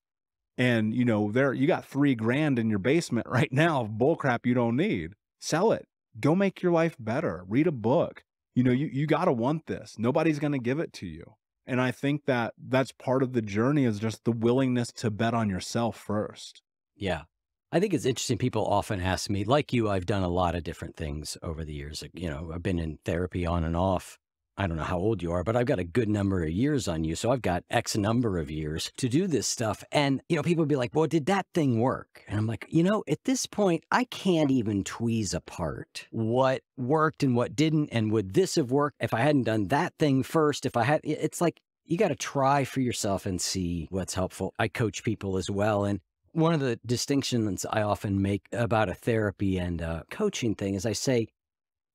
And, you know, there, you got $3 grand in your basement right now of bullcrap you don't need. Sell it. Go make your life better. Read a book. You know, you got to want this. Nobody's going to give it to you. And I think that that's part of the journey, is just the willingness to bet on yourself first. Yeah. I think it's interesting. People often ask me, like you, I've done a lot of different things over the years. You know, I've been in therapy on and off. I don't know how old you are, but I've got a good number of years on you. So I've got X number of years to do this stuff. And, you know, people would be like, well, did that thing work? And I'm like, you know, at this point, I can't even tweeze apart what worked and what didn't. And would this have worked if I hadn't done that thing first? If I had, it's like, you got to try for yourself and see what's helpful. I coach people as well. And one of the distinctions I often make about a therapy and a coaching thing is I say,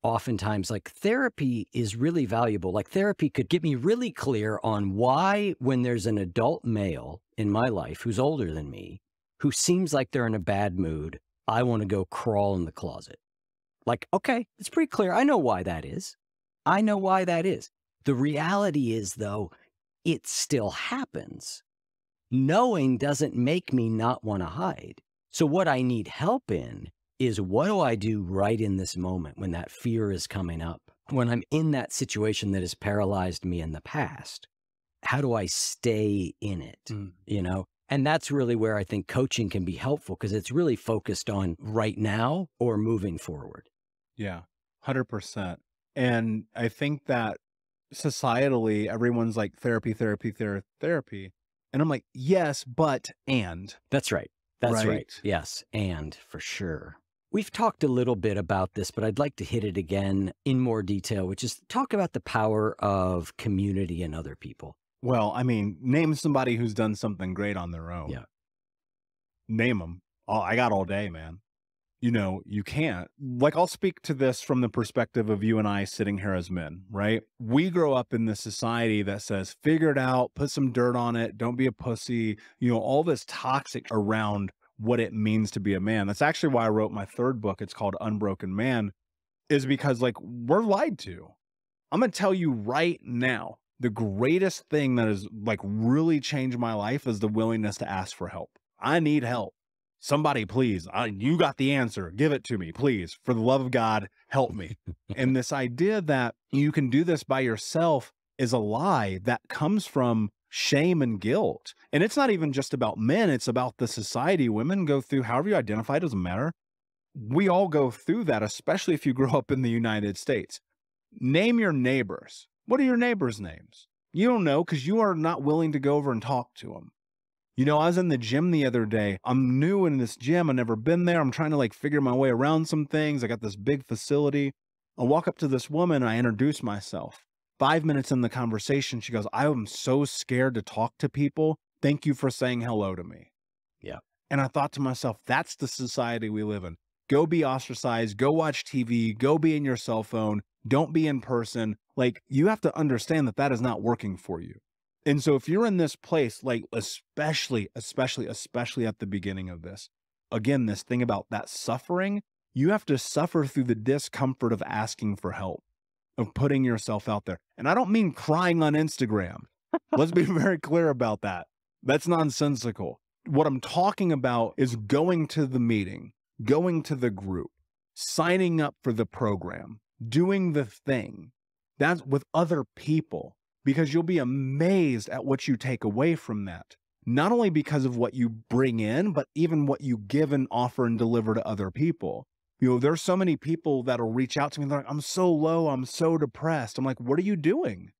oftentimes, like, therapy is really valuable. Like, therapy could get me really clear on why, when there's an adult male in my life who's older than me, who seems like they're in a bad mood, I want to go crawl in the closet. Like, okay, it's pretty clear. I know why that is. I know why that is. The reality is, though, it still happens. Knowing doesn't make me not want to hide. So what I need help in is, what do I do right in this moment when that fear is coming up, when I'm in that situation that has paralyzed me in the past? How do I stay in it? Mm. You know, and that's really where I think coaching can be helpful, because it's really focused on right now or moving forward. Yeah, 100%. And I think that societally, everyone's like therapy. And I'm like, yes, but, and. That's right. That's right. Yes. And for sure. We've talked a little bit about this, but I'd like to hit it again in more detail, which is talk about the power of community and other people. Well, I mean, name somebody who's done something great on their own. Yeah. Name them. Oh, I got all day, man. You know, you can't. Like, I'll speak to this from the perspective of you and I sitting here as men, right? We grow up in this society that says, figure it out, put some dirt on it, don't be a pussy, you know, all this toxic around what it means to be a man. That's actually why I wrote my third book. It's called Unbroken Man, is because, like, we're lied to. I'm going to tell you right now, the greatest thing that has, like, really changed my life is the willingness to ask for help. I need help. Somebody, please, you got the answer. Give it to me, please. For the love of God, help me. And this idea that you can do this by yourself is a lie that comes from shame and guilt. And it's not even just about men. It's about the society women go through. However you identify, doesn't matter. We all go through that, especially if you grow up in the United States. Name your neighbors. What are your neighbors' names? You don't know, because you are not willing to go over and talk to them. You know, I was in the gym the other day. I'm new in this gym. I've never been there. I'm trying to, like, figure my way around some things. I got this big facility. I walk up to this woman and I introduce myself. 5 minutes in the conversation, she goes, I am so scared to talk to people. Thank you for saying hello to me. Yeah. And I thought to myself, that's the society we live in. Go be ostracized. Go watch TV. Go be in your cell phone. Don't be in person. Like, you have to understand that that is not working for you. And so if you're in this place, like, especially at the beginning of this, again, this thing about that suffering, you have to suffer through the discomfort of asking for help, of putting yourself out there. And I don't mean crying on Instagram. Let's be very clear about that. That's nonsensical. What I'm talking about is going to the meeting, going to the group, signing up for the program, doing the thing. That's with other people, because you'll be amazed at what you take away from that. Not only because of what you bring in, but even what you give and offer and deliver to other people. You know, there's so many people that'll reach out to me and they're like, I'm so low, I'm so depressed. I'm like, what are you doing?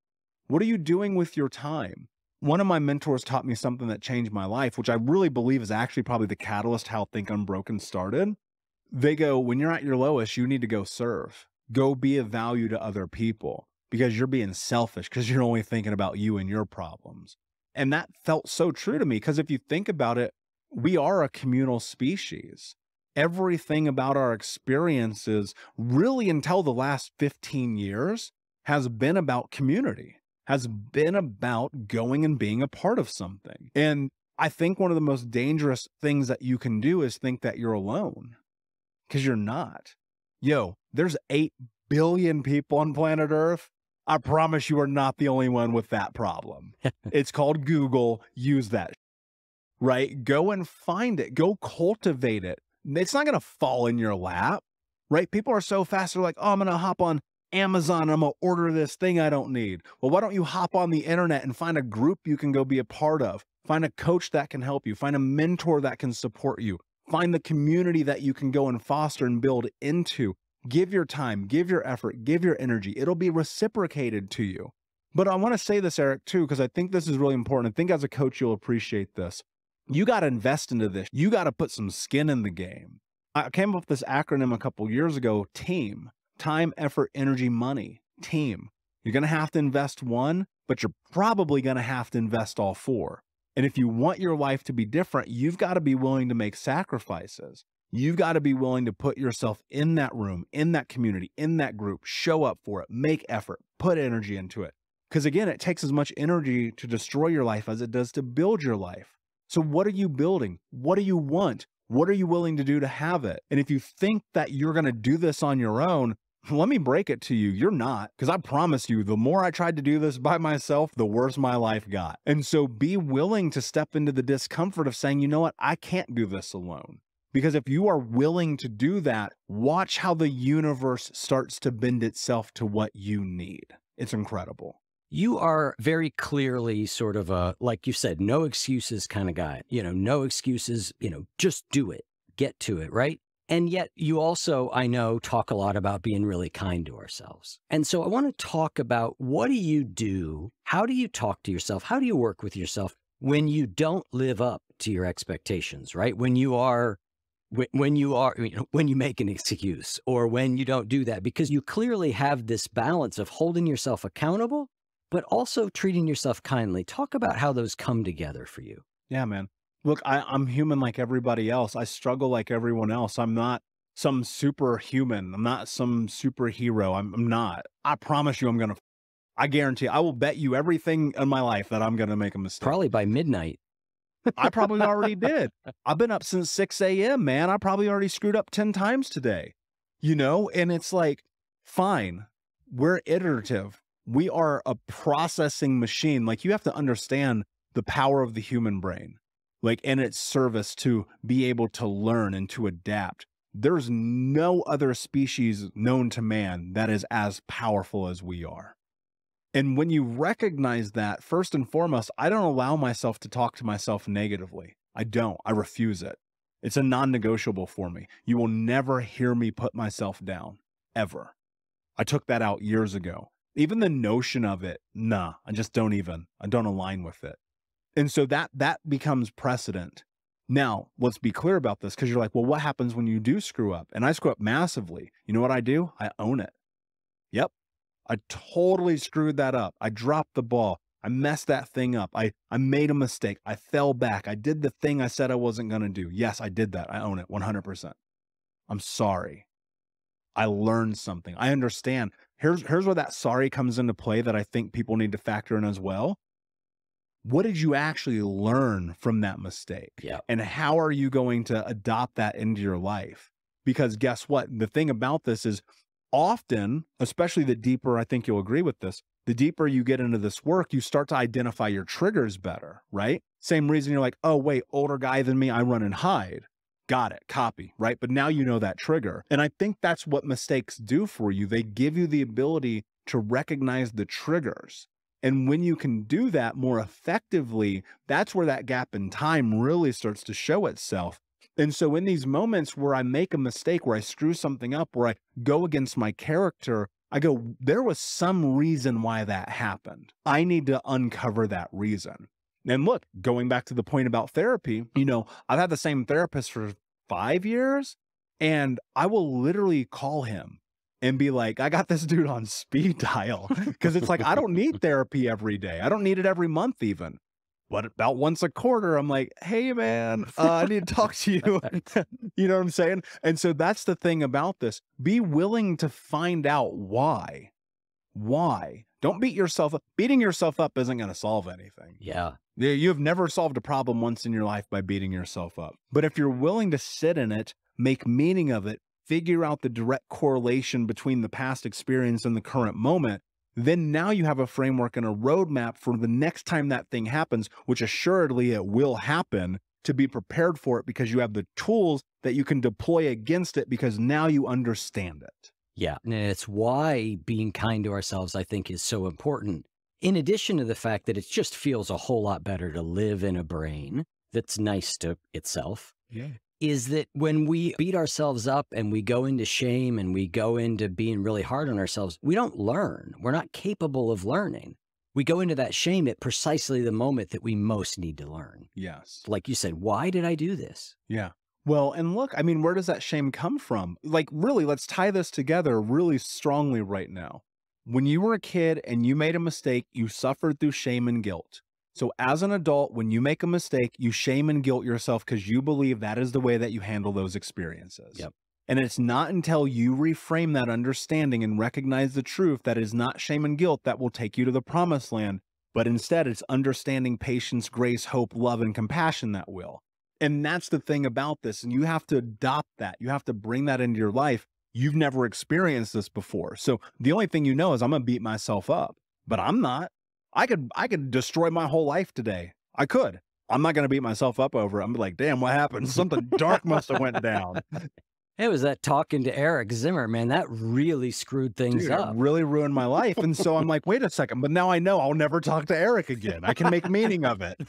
What are you doing with your time? One of my mentors taught me something that changed my life, which I really believe is actually probably the catalyst how Think Unbroken started. They go, when you're at your lowest, you need to go serve. Go be of value to other people, because you're being selfish, because you're only thinking about you and your problems. And that felt so true to me, because if you think about it, we are a communal species. Everything about our experiences, really until the last 15 years, has been about community, has been about going and being a part of something. And I think one of the most dangerous things that you can do is think that you're alone, because you're not. Yo, there's 8 billion people on planet Earth. I promise you are not the only one with that problem. It's called Google. Use that, right? Go and find it. Go cultivate it. It's not going to fall in your lap, right? People are so fast. They're like, oh, I'm going to hop on Amazon. I'm going to order this thing I don't need. Well, why don't you hop on the internet and find a group you can go be a part of? Find a coach that can help you. Find a mentor that can support you. Find the community that you can go and foster and build into. Give your time, give your effort, give your energy. It'll be reciprocated to you. But I want to say this, Eric, too, because I think this is really important. I think as a coach, you'll appreciate this. You got to invest into this. You got to put some skin in the game. I came up with this acronym a couple years ago, TEAM. Time, effort, energy, money. TEAM. You're going to have to invest one, but you're probably going to have to invest all 4. And if you want your life to be different, you've got to be willing to make sacrifices. You've got to be willing to put yourself in that room, in that community, in that group, show up for it, make effort, put energy into it. Because again, it takes as much energy to destroy your life as it does to build your life. So what are you building? What do you want? What are you willing to do to have it? And if you think that you're going to do this on your own, let me break it to you. You're not, because I promise you, the more I tried to do this by myself, the worse my life got. And so be willing to step into the discomfort of saying, you know what, I can't do this alone. Because if you are willing to do that, watch how the universe starts to bend itself to what you need. It's incredible. You are very clearly sort of a, like you said, no excuses kind of guy, you know, no excuses, you know, just do it, get to it, right? And yet you also, I know, talk a lot about being really kind to ourselves. And so I want to talk about, what do you do? How do you talk to yourself? How do you work with yourself when you don't live up to your expectations, right? When you make an excuse, or when you don't do that, because you clearly have this balance of holding yourself accountable, but also treating yourself kindly. Talk about how those come together for you. Yeah, man. Look, I'm human like everybody else. I struggle like everyone else. I'm not some superhuman. I'm not some superhero. I'm not. I promise you, I guarantee, I will bet you everything in my life that I'm going to make a mistake. Probably by midnight. I probably already did. I've been up since 6 a.m., man. I probably already screwed up 10 times today, you know? And it's like, fine, we're iterative. We are a processing machine. Like, you have to understand the power of the human brain, like, and its service to be able to learn and to adapt. There's no other species known to man that is as powerful as we are. And when you recognize that, first and foremost, I don't allow myself to talk to myself negatively. I don't. I refuse it. It's a non-negotiable for me. You will never hear me put myself down, ever. I took that out years ago. Even the notion of it, nah, I just don't even. I don't align with it. And so that becomes precedent. Now, let's be clear about this, because you're like, well, what happens when you do screw up? And I screw up massively. You know what I do? I own it. Yep. I totally screwed that up. I dropped the ball. I messed that thing up. I made a mistake. I fell back. I did the thing I said I wasn't going to do. Yes, I did that. I own it 100%. I'm sorry. I learned something. I understand. Here's where that sorry comes into play that I think people need to factor in as well. What did you actually learn from that mistake? Yep. And how are you going to adopt that into your life? Because guess what? The thing about this is often, especially the deeper, I think you'll agree with this, the deeper you get into this work, you start to identify your triggers better, right? Same reason you're like, oh, wait, older guy than me, I run and hide. Got it. Copy, right? But now you know that trigger. And I think that's what mistakes do for you. They give you the ability to recognize the triggers. And when you can do that more effectively, that's where that gap in time really starts to show itself. And so in these moments where I make a mistake, where I screw something up, where I go against my character, I go, there was some reason why that happened. I need to uncover that reason. And look, going back to the point about therapy, you know, I've had the same therapist for 5 years, and I will literally call him and be like, I got this dude on speed dial, because it's like, I don't need therapy every day. I don't need it every month even. But about once a quarter, I'm like, hey, man, I need to talk to you. You know what I'm saying? And so that's the thing about this. Be willing to find out why. Why? Don't beat yourself up. Beating yourself up isn't going to solve anything. Yeah. You've never solved a problem once in your life by beating yourself up. But if you're willing to sit in it, make meaning of it, figure out the direct correlation between the past experience and the current moment, then now you have a framework and a roadmap for the next time that thing happens, which assuredly it will happen, to be prepared for it because you have the tools that you can deploy against it because now you understand it. Yeah. And it's why being kind to ourselves, I think, is so important. In addition to the fact that it just feels a whole lot better to live in a brain that's nice to itself. Yeah. Is that when we beat ourselves up and we go into shame and we go into being really hard on ourselves, we don't learn. We're not capable of learning. We go into that shame at precisely the moment that we most need to learn. Yes. Like you said, why did I do this? Yeah. Well, and look, I mean, where does that shame come from? Like, really, let's tie this together really strongly right now. When you were a kid and you made a mistake, you suffered through shame and guilt. So as an adult, when you make a mistake, you shame and guilt yourself because you believe that is the way that you handle those experiences. Yep. And it's not until you reframe that understanding and recognize the truth that is not shame and guilt that will take you to the promised land, but instead it's understanding, patience, grace, hope, love, and compassion that will. And that's the thing about this. And you have to adopt that. You have to bring that into your life. You've never experienced this before. So the only thing you know is I'm going to beat myself up, but I'm not. I could destroy my whole life today. I could. I'm not going to beat myself up over it. I'm like, damn, what happened? Something dark must have went down. It was that talking to Eric Zimmer, man. That really screwed things up. It really ruined my life. And so I'm like, wait a second. But now I know I'll never talk to Eric again. I can make meaning of it.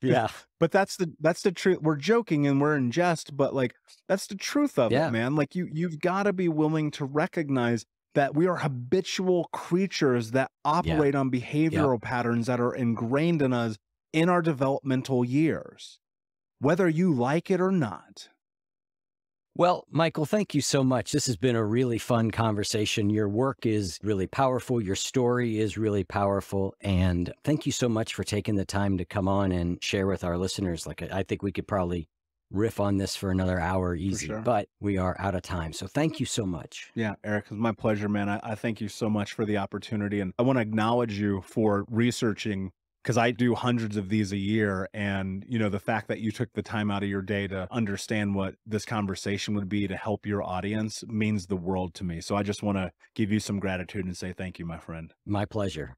Yeah. But that's the truth. We're joking and we're in jest, but like, that's the truth of it, man. Like you've got to be willing to recognize that we are habitual creatures that operate on behavioral patterns that are ingrained in us in our developmental years, whether you like it or not. Well, Michael, thank you so much. This has been a really fun conversation. Your work is really powerful. Your story is really powerful. And thank you so much for taking the time to come on and share with our listeners. Like, I think we could probably riff on this for another hour easy, sure. But we are out of time. So thank you so much. Yeah, Eric, it's my pleasure, man. I thank you so much for the opportunity. And I want to acknowledge you for researching, because I do hundreds of these a year. And, you know, the fact that you took the time out of your day to understand what this conversation would be to help your audience means the world to me. So I just want to give you some gratitude and say thank you, my friend. My pleasure.